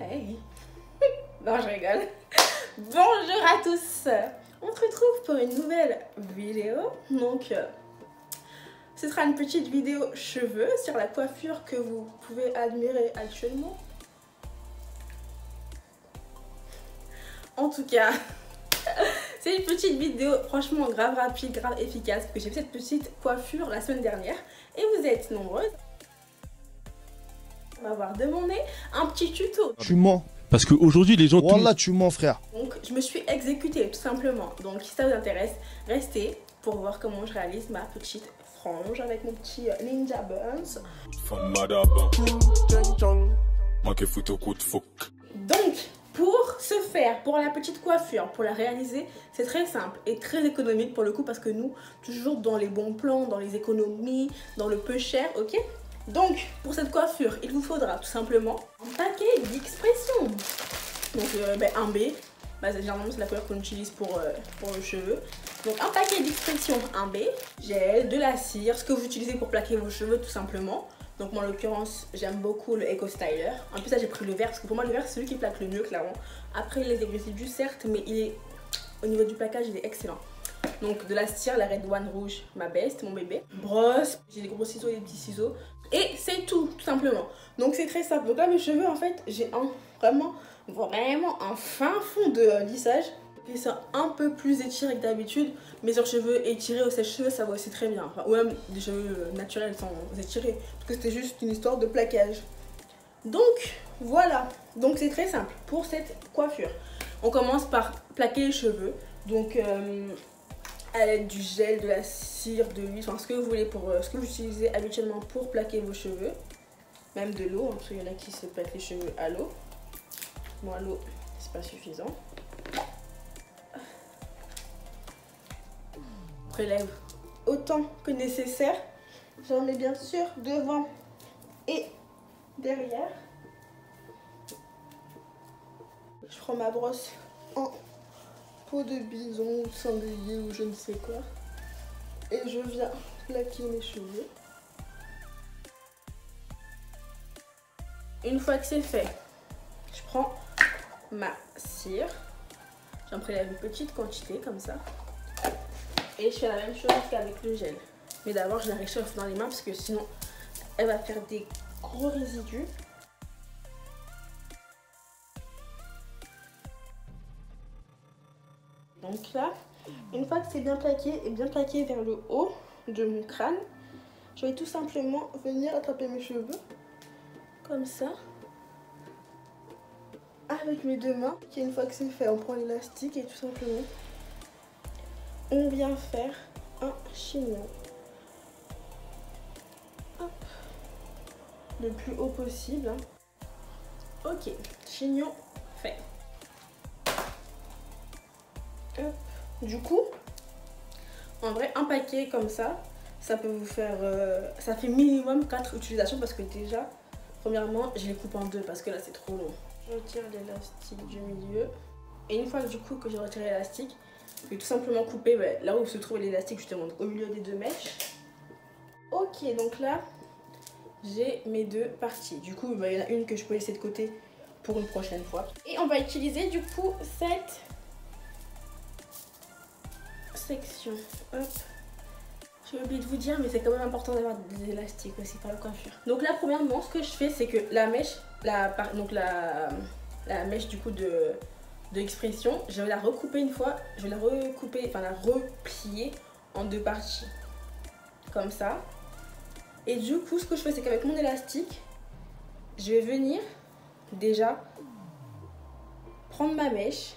Hey. Non, je rigole. Bonjour à tous. On se retrouve pour une nouvelle vidéo. Donc, ce sera une petite vidéo cheveux sur la coiffure que vous pouvez admirer actuellement. En tout cas, c'est une petite vidéo franchement grave rapide, grave efficace parce que j'ai fait cette petite coiffure la semaine dernière et vous êtes nombreuses. On va voir de mon nez un petit tuto. Tu mens. Parce qu'aujourd'hui les gens... Voilà, tu mens frère. Donc je me suis exécutée tout simplement. Donc si ça vous intéresse, restez pour voir comment je réalise ma petite frange avec mon petit ninja buns. Donc pour ce faire, pour la petite coiffure, pour la réaliser, c'est très simple et très économique pour le coup parce que nous, toujours dans les bons plans, dans les économies, dans le peu cher, ok ? Donc, pour cette coiffure, il vous faudra tout simplement un paquet d'Xpression. Donc, un B, généralement c'est la couleur qu'on utilise pour le cheveu. Donc, un paquet d'Xpression, un B, gel, de la cire, ce que vous utilisez pour plaquer vos cheveux tout simplement. Donc, moi en l'occurrence, j'aime beaucoup le Eco Styler. En plus, là j'ai pris le vert parce que pour moi, le vert c'est celui qui plaque le mieux, clairement. Après, les résidus, certes, mais il est au niveau du plaquage, il est excellent. Donc de la cire, la Red One rouge, ma best, mon bébé. Brosse, j'ai des gros ciseaux et des petits ciseaux. Et c'est tout simplement. Donc c'est très simple. Donc là mes cheveux en fait, j'ai vraiment un fin fond de lissage. Ils sont un peu plus étirés que d'habitude. Mais sur cheveux étirés au sèche-cheveux, ça va aussi très bien. Enfin, ou même des cheveux naturels sans étirer. Parce que c'était juste une histoire de plaquage. Donc voilà. Donc c'est très simple pour cette coiffure. On commence par plaquer les cheveux. Donc... à l'aide du gel, de la cire, de l'huile, enfin ce que vous voulez, pour ce que vous utilisez habituellement pour plaquer vos cheveux, même de l'eau, hein, parce qu'il y en a qui se plaquent les cheveux à l'eau. Moi, l'eau, c'est pas suffisant. On prélève autant que nécessaire. J'en mets bien sûr devant et derrière. Je prends ma brosse en de bison ou de sanglier ou je ne sais quoi et je viens plaquer mes cheveux. Une fois que c'est fait, je prends ma cire, j'en prélève une petite quantité comme ça et je fais la même chose qu'avec le gel, mais d'abord je la réchauffe dans les mains parce que sinon elle va faire des gros résidus. Donc là, une fois que c'est bien plaqué et bien plaqué vers le haut de mon crâne, je vais tout simplement venir attraper mes cheveux comme ça avec mes deux mains. Et une fois que c'est fait, on prend l'élastique et tout simplement on vient faire un chignon. Hop. Le plus haut possible. Ok, chignon fait. Du coup, en vrai, un paquet comme ça, ça peut vous faire... ça fait minimum 4 utilisations parce que déjà, premièrement, je les coupe en deux parce que là, c'est trop long. Je retire l'élastique du milieu. Et une fois du coup que j'ai retiré l'élastique, je vais tout simplement couper là où se trouve l'élastique, justement, au milieu des deux mèches. Ok, donc là, j'ai mes deux parties. Du coup, il y en a une que je peux laisser de côté pour une prochaine fois. Et on va utiliser du coup cette... section. Hop. J'ai oublié de vous dire, mais c'est quand même important d'avoir des élastiques aussi pour la coiffure. Donc là, premièrement, ce que je fais, c'est que la mèche, la mèche du coup de Xpression, je vais la recouper une fois, je vais la recouper, enfin la replier en deux parties. Comme ça. Et du coup, ce que je fais, c'est qu'avec mon élastique, je vais venir déjà prendre ma mèche,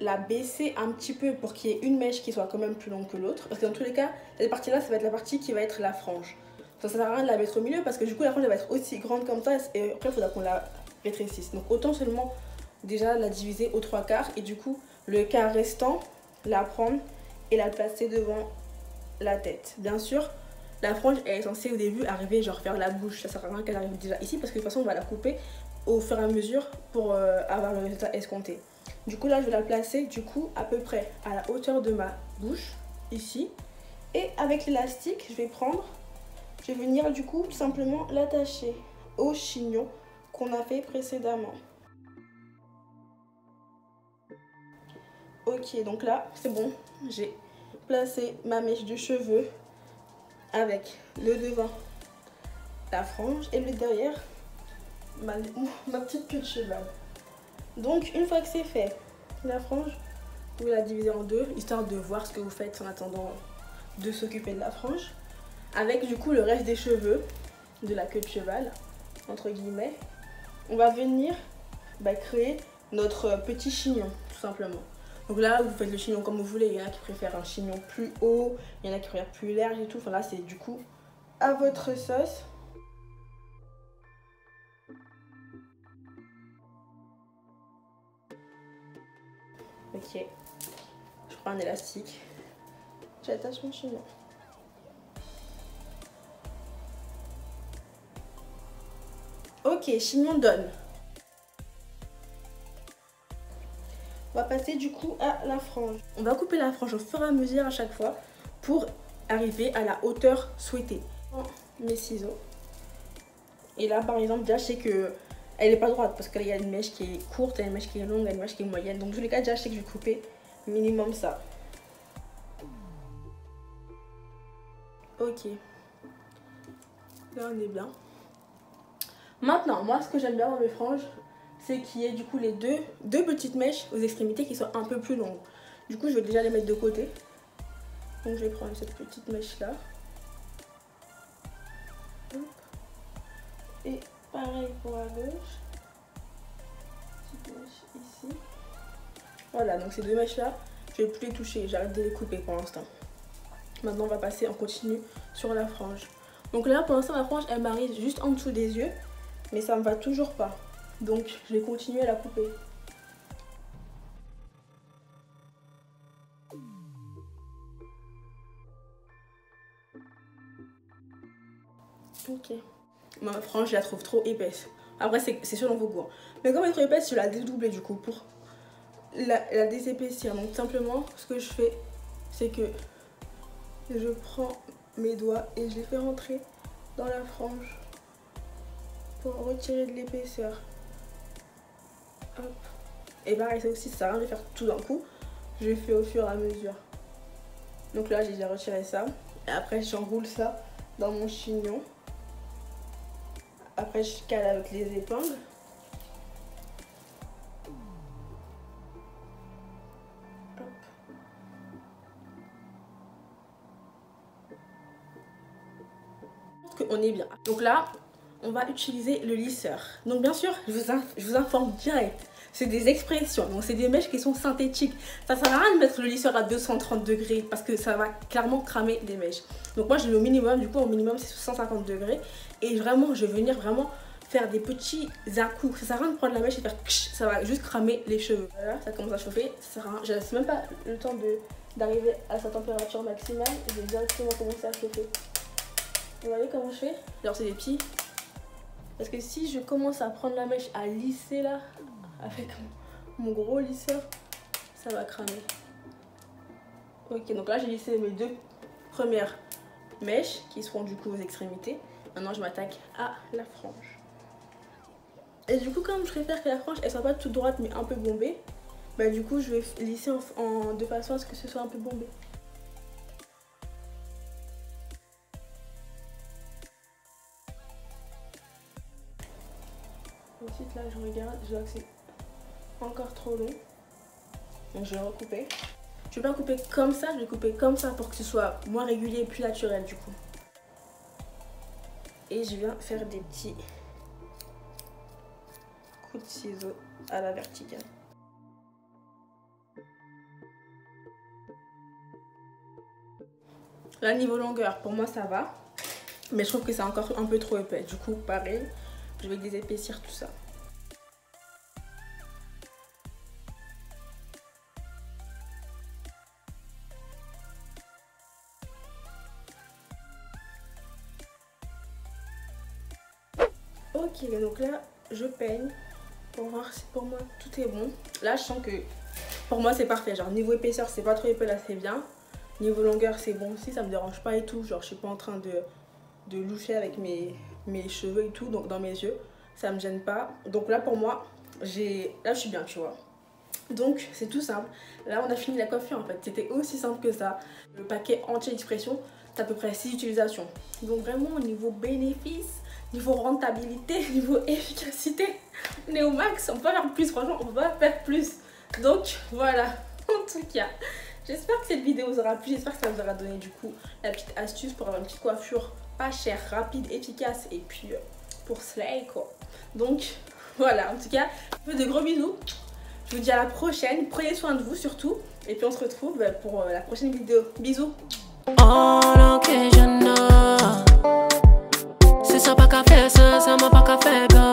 la baisser un petit peu pour qu'il y ait une mèche qui soit quand même plus longue que l'autre, parce que dans tous les cas cette partie là ça va être la partie qui va être la frange. Ça sert à rien de la mettre au milieu parce que du coup la frange elle va être aussi grande comme ça et après il faudra qu'on la rétrécisse. Donc autant seulement déjà la diviser aux 3/4 et du coup le quart restant la prendre et la placer devant la tête. Bien sûr la frange elle est censée au début arriver genre vers la bouche, ça sert à rien qu'elle arrive déjà ici parce que de toute façon on va la couper au fur et à mesure pour avoir le résultat escompté. Du coup là je vais la placer du coup à peu près à la hauteur de ma bouche ici et avec l'élastique je vais venir du coup tout simplement l'attacher au chignon qu'on a fait précédemment. Ok, donc là c'est bon, j'ai placé ma mèche de cheveux avec le devant la frange et le derrière ma petite queue de cheveux. Donc une fois que c'est fait, la frange, vous la divisez en deux, histoire de voir ce que vous faites en attendant de s'occuper de la frange. Avec du coup le reste des cheveux, de la queue de cheval, entre guillemets, on va venir créer notre petit chignon, tout simplement. Donc là, vous faites le chignon comme vous voulez. Il y en a qui préfèrent un chignon plus haut, il y en a qui préfèrent plus large et tout. Enfin là, c'est du coup à votre sauce. Ok, je prends un élastique, j'attache mon chignon. Ok, chignon donne. On va passer du coup à la frange. On va couper la frange au fur et à mesure à chaque fois pour arriver à la hauteur souhaitée. Je prends mes ciseaux. Et là, par exemple, déjà, je sais que elle n'est pas droite parce qu'il y a une mèche qui est courte, il y a une mèche qui est longue, il y a une mèche qui est moyenne. Donc, dans tous les cas, déjà, je sais que je vais couper minimum ça. Ok. Là, on est bien. Maintenant, moi, ce que j'aime bien dans mes franges, c'est qu'il y ait du coup les deux petites mèches aux extrémités qui soient un peu plus longues. Du coup, je vais déjà les mettre de côté. Donc, je vais prendre cette petite mèche-là. Et pareil pour la gauche. Petite mèche ici. Voilà, donc ces deux mèches-là, je ne vais plus les toucher. J'arrête de les couper pour l'instant. Maintenant, on va passer en continu sur la frange. Donc là, pour l'instant, la frange, elle m'arrive juste en dessous des yeux. Mais ça ne me va toujours pas. Donc je vais continuer à la couper. Ok. Ma frange, je la trouve trop épaisse. Après, c'est selon vos goûts. Mais comme elle est trop épaisse, je la dédouble du coup pour la désépaissir. Donc simplement, ce que je fais, c'est que je prends mes doigts et je les fais rentrer dans la frange pour retirer de l'épaisseur. Hop. Et pareil, ça aussi, ça sert à rien de faire tout d'un coup. Je fais au fur et à mesure. Donc là, j'ai déjà retiré ça. Et après, j'enroule ça dans mon chignon. Après, je cale avec les épingles. Hop. On est bien. Donc là, on va utiliser le lisseur. Donc bien sûr, je vous informe direct, c'est des expressions, donc c'est des mèches qui sont synthétiques. Ça sert à rien de mettre le lisseur à 230 degrés parce que ça va clairement cramer les mèches. Donc moi je le mets au minimum, du coup au minimum c'est 150 degrés et vraiment je vais venir vraiment faire des petits à-coups. Ça sert à rien de prendre la mèche et faire ksh, ça va juste cramer les cheveux. Voilà, ça commence à chauffer, ça sert à rien. Je laisse même pas le temps d'arriver à sa température maximale, je vais directement commencer à chauffer. Vous voyez comment je fais? Alors c'est des petits. Parce que si je commence à prendre la mèche à lisser là, avec mon gros lisseur, ça va cramer. Ok, donc là j'ai lissé mes deux premières mèches qui seront du coup aux extrémités. Maintenant je m'attaque à la frange. Et du coup comme je préfère que la frange elle soit pas toute droite mais un peu bombée, bah du coup je vais lisser de façon à ce que ce soit un peu bombé. Ensuite là je regarde, je vois que c'est encore trop long. Donc je vais recouper. Je ne vais pas couper comme ça, je vais couper comme ça pour que ce soit moins régulier et plus naturel du coup. Et je viens faire des petits coups de ciseaux à la verticale. Là niveau longueur, pour moi ça va. Mais je trouve que c'est encore un peu trop épais. Du coup pareil. Je vais désépaissir tout ça. Ok, donc là, je peigne pour voir si pour moi tout est bon. Là, je sens que pour moi, c'est parfait. Genre, niveau épaisseur, c'est pas trop épais, là, c'est bien. Niveau longueur, c'est bon aussi, ça me dérange pas et tout. Genre, je suis pas en train de loucher avec mes cheveux et tout, donc dans mes yeux ça me gêne pas. Donc là pour moi, là je suis bien, tu vois. Donc c'est tout simple. Là on a fini la coiffure en fait, c'était aussi simple que ça. Le paquet anti-expression, c'est à peu près 6 utilisations. Donc vraiment au niveau bénéfice, niveau rentabilité, niveau efficacité, on est au max, on peut faire plus, franchement on va faire plus. Donc voilà, en tout cas, j'espère que cette vidéo vous aura plu, j'espère que ça vous aura donné du coup la petite astuce pour avoir une petite coiffure pas chère, rapide, efficace et puis pour slay quoi. Donc voilà, en tout cas, je vous fais de gros bisous. Je vous dis à la prochaine, prenez soin de vous surtout. Et puis on se retrouve pour la prochaine vidéo. Bisous. C'est ça pas qu'à faire ça, ça m'a pas qu'à faire.